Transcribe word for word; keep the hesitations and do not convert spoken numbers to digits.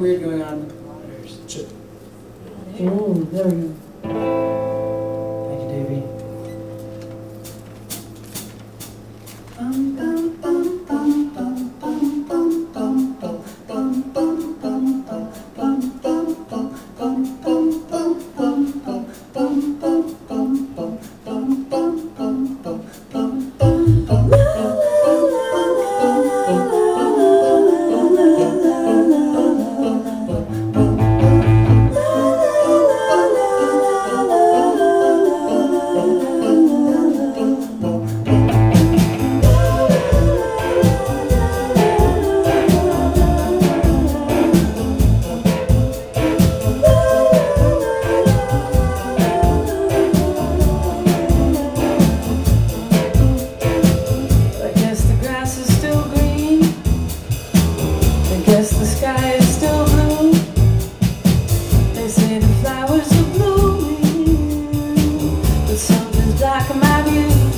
something weird going on with the kilometers. It's just... Oh, there we go. Thank you, Davey. Bum, bum, bum, bum, bum, bum, bum, bum, bum, bum, bum, bum, bum, bum, bum, bum, bum, bum, bum, bum, bum, bum, bum, bum, bum, bum, bum, bum, bum, bum, bum, bum, bum. Something's blocking my view.